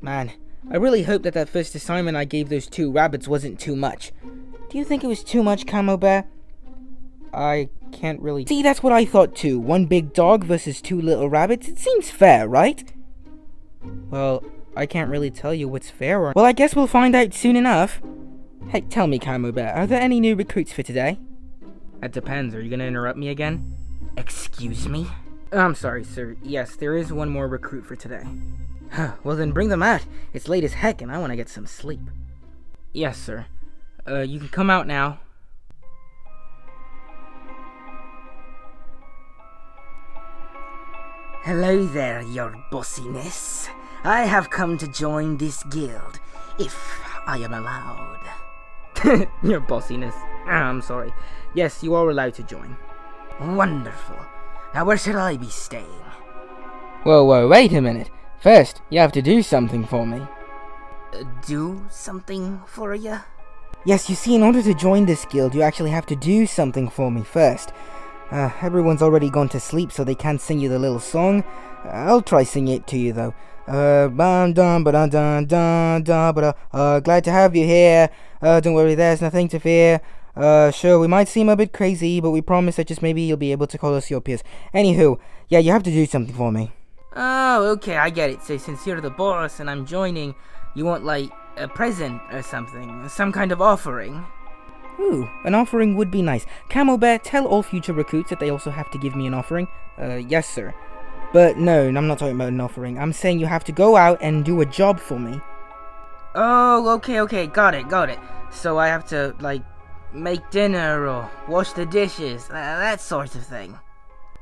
Man, I really hope that first assignment I gave those two rabbits wasn't too much. Do you think it was too much, Camo Bear? I can't really... See, that's what I thought too. One big dog versus two little rabbits. It seems fair, right? Well, I can't really tell you what's fair or... Well, I guess we'll find out soon enough. Hey, tell me, Camo Bear, are there any new recruits for today? That depends. Are you gonna interrupt me again? Excuse me? I'm sorry, sir. Yes, there is one more recruit for today. Well then bring them out. It's late as heck and I want to get some sleep. Yes, sir. You can come out now. Hello there, your bossiness. I have come to join this guild, if I am allowed. Your bossiness. I'm sorry. Yes, you are allowed to join. Wonderful. Now where shall I be staying? Whoa, wait a minute. First, you have to do something for me. Do something for you? Yes, you see, in order to join this guild, you actually have to do something for me first. Everyone's already gone to sleep, so they can't sing you the little song. I'll try singing it to you, though. Glad to have you here. Don't worry, there's nothing to fear. Sure, we might seem a bit crazy, but we promise that just maybe you'll be able to call us your peers. Anywho, yeah, you have to do something for me. Oh, okay, I get it. So since you're the boss and I'm joining, you want, like, a present or something. Some kind of offering. Ooh, an offering would be nice. Camo Bear, tell all future recruits that they also have to give me an offering. Yes, sir. But no, I'm not talking about an offering. I'm saying you have to go out and do a job for me. Oh, okay, got it. So I have to, like, make dinner or wash the dishes, that sort of thing.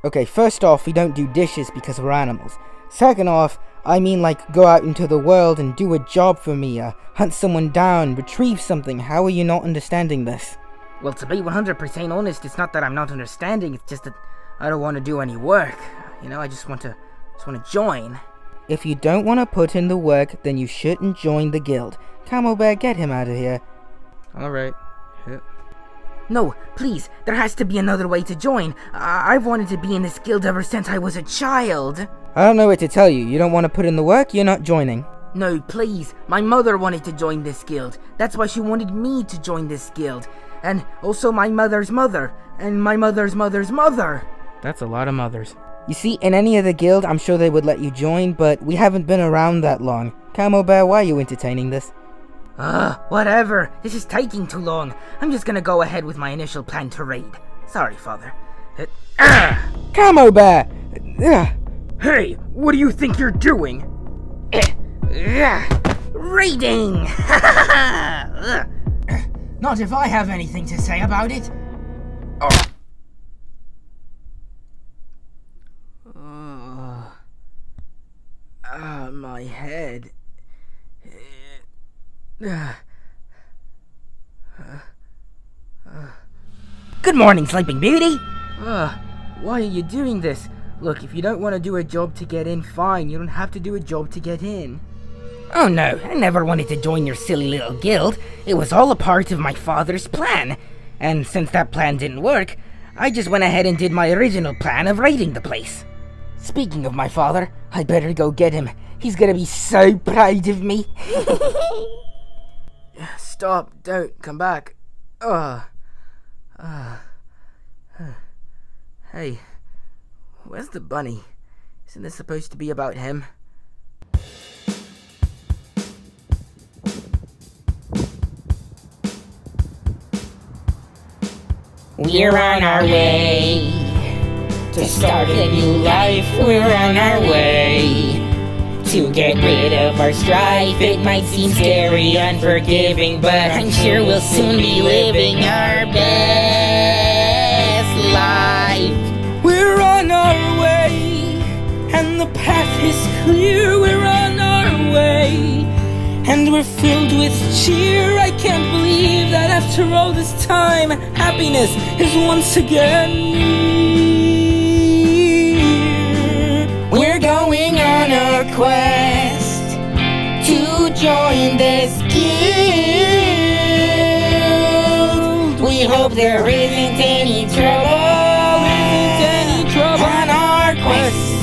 Okay, first off, we don't do dishes because we're animals. Second off, I mean like go out into the world and do a job for me, hunt someone down, retrieve something. How are you not understanding this? Well, to be 100% honest, it's not that I'm not understanding, it's just that I don't want to do any work. You know, I just want to join. If you don't want to put in the work, then you shouldn't join the guild. Camo Bear, get him out of here. Alright. Yep. No, please, there has to be another way to join. I've wanted to be in this guild ever since I was a child. I don't know what to tell you. You don't want to put in the work, you're not joining. No, please. My mother wanted to join this guild. That's why she wanted me to join this guild. And also my mother's mother. And my mother's mother's mother. That's a lot of mothers. You see, in any other guild, I'm sure they would let you join, but we haven't been around that long. Camo Bear, why are you entertaining this? Whatever. This is taking too long. I'm just gonna go ahead with my initial plan to raid. Sorry, Father. Camo Bear! Hey, what do you think you're doing? Raiding! Not if I have anything to say about it. My head... Good morning, Sleeping Beauty! Why are you doing this? Look, if you don't want to do a job to get in, fine. You don't have to do a job to get in. Oh no, I never wanted to join your silly little guild. It was all a part of my father's plan. And since that plan didn't work, I just went ahead and did my original plan of raiding the place. Speaking of my father, I better go get him. He's gonna be so proud of me. Stop, don't, come back. Hey, where's the bunny? Isn't this supposed to be about him? We're on our way to start a new life. We're on our way to get rid of our strife. It might seem scary, unforgiving, but I'm sure we'll soon be living our best life. We're on our way, and the path is clear. We're on our way, and we're filled with cheer. I can't believe that after all this time, happiness is once again me. request to join this guild. We hope there isn't any trouble on our quest.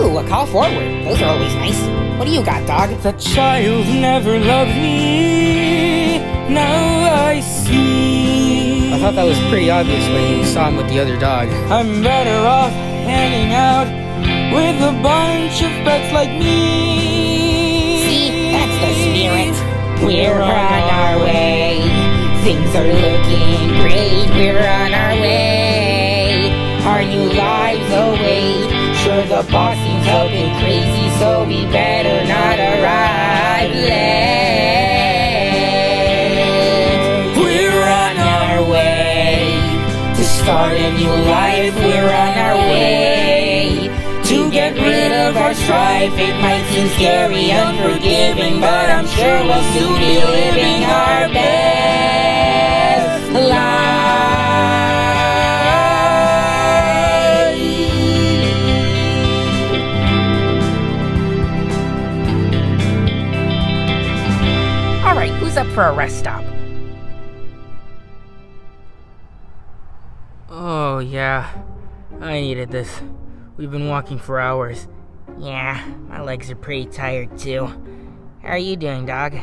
Ooh, a call forward. Those are always nice. What do you got, dog? The child never loved me. Now I see. I thought that was pretty obvious when you saw him with the other dog. I'm better off hanging out with a bunch of pets like me. See, that's the spirit. We're on our way. Things are looking great. We're on our way. Our new lives await. Sure, the boss seems up and crazy, so we better not arrive late. We're on our way to start a new life. We're on our way to get rid of our strife. It might seem scary, unforgiving, but I'm sure we'll soon be living our best life. Alright, who's up for a rest stop? Oh yeah, I needed this. We've been walking for hours. Yeah, my legs are pretty tired too. How are you doing, dog?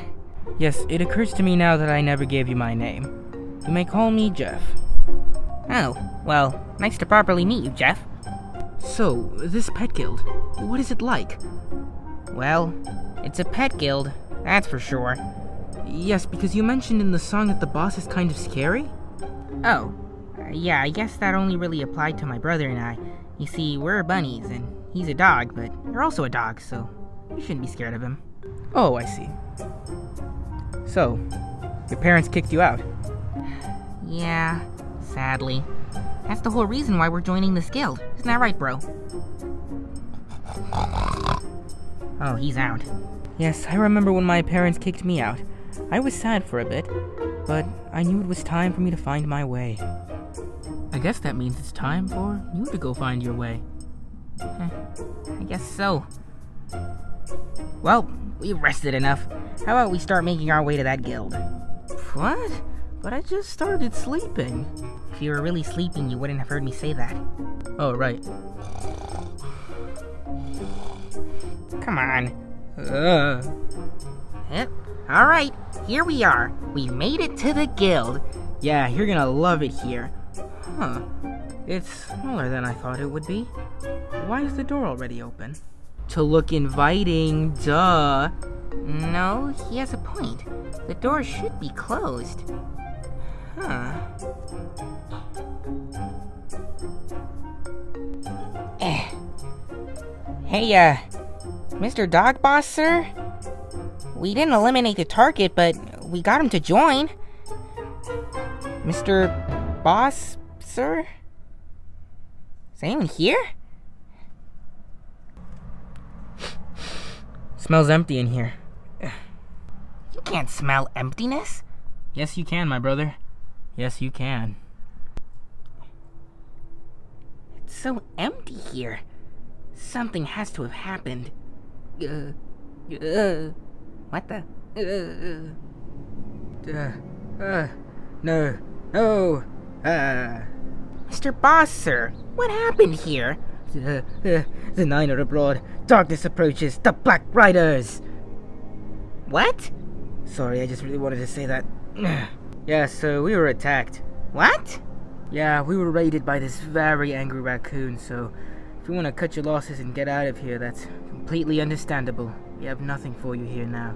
Yes, it occurs to me now that I never gave you my name. You may call me Jeff. Oh, well, nice to properly meet you, Jeff. So, this pet guild, what is it like? Well, it's a pet guild, that's for sure. Yes, because you mentioned in the song that the boss is kind of scary? Oh, yeah, I guess that only really applied to my brother and I. You see, we're bunnies, and he's a dog, but you're also a dog, so you shouldn't be scared of him. Oh, I see. So, your parents kicked you out? Yeah, sadly. That's the whole reason why we're joining this guild. Isn't that right, bro? Oh, he's out. Yes, I remember when my parents kicked me out. I was sad for a bit, but I knew it was time for me to find my way. I guess that means it's time for you to go find your way. I guess so. Well, we've rested enough. How about we start making our way to that guild? What? But I just started sleeping. If you were really sleeping, you wouldn't have heard me say that. Oh, right. Come on. Yep. Alright, here we are. We made it to the guild. Yeah, you're gonna love it here. Huh. It's smaller than I thought it would be. Why is the door already open? To look inviting, duh. No, he has a point. The door should be closed. Huh. Hey, Mr. Dog Boss, sir? We didn't eliminate the target, but we got him to join. Mr. Boss? Sir? Is anyone here? Smells empty in here. You can't smell emptiness? Yes, you can, my brother. Yes, you can. It's so empty here. Something has to have happened. What the? No. No. Mr. Boss, sir, what happened here? The nine are abroad. Darkness approaches. The Black Riders! What? Sorry, I just really wanted to say that. Yeah, so we were attacked. What? Yeah, we were raided by this very angry raccoon, so if you want to cut your losses and get out of here, that's completely understandable. We have nothing for you here now.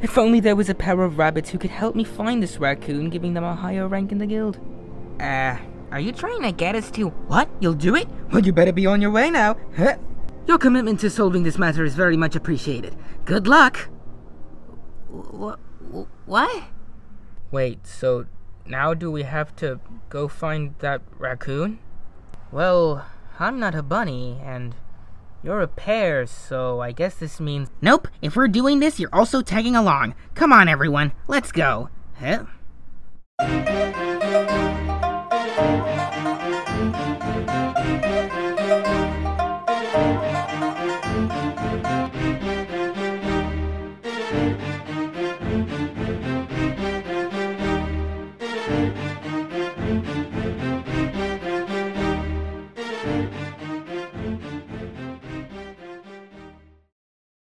If only there was a pair of rabbits who could help me find this raccoon, giving them a higher rank in the guild. Are you trying to get us to— What? You'll do it? Well, you better be on your way now. Huh? Your commitment to solving this matter is very much appreciated. Good luck! What? Wait, so now do we have to go find that raccoon? Well, I'm not a bunny, and you're a pear, so I guess this means— Nope, if we're doing this, you're also tagging along. Come on, everyone, let's go. Huh?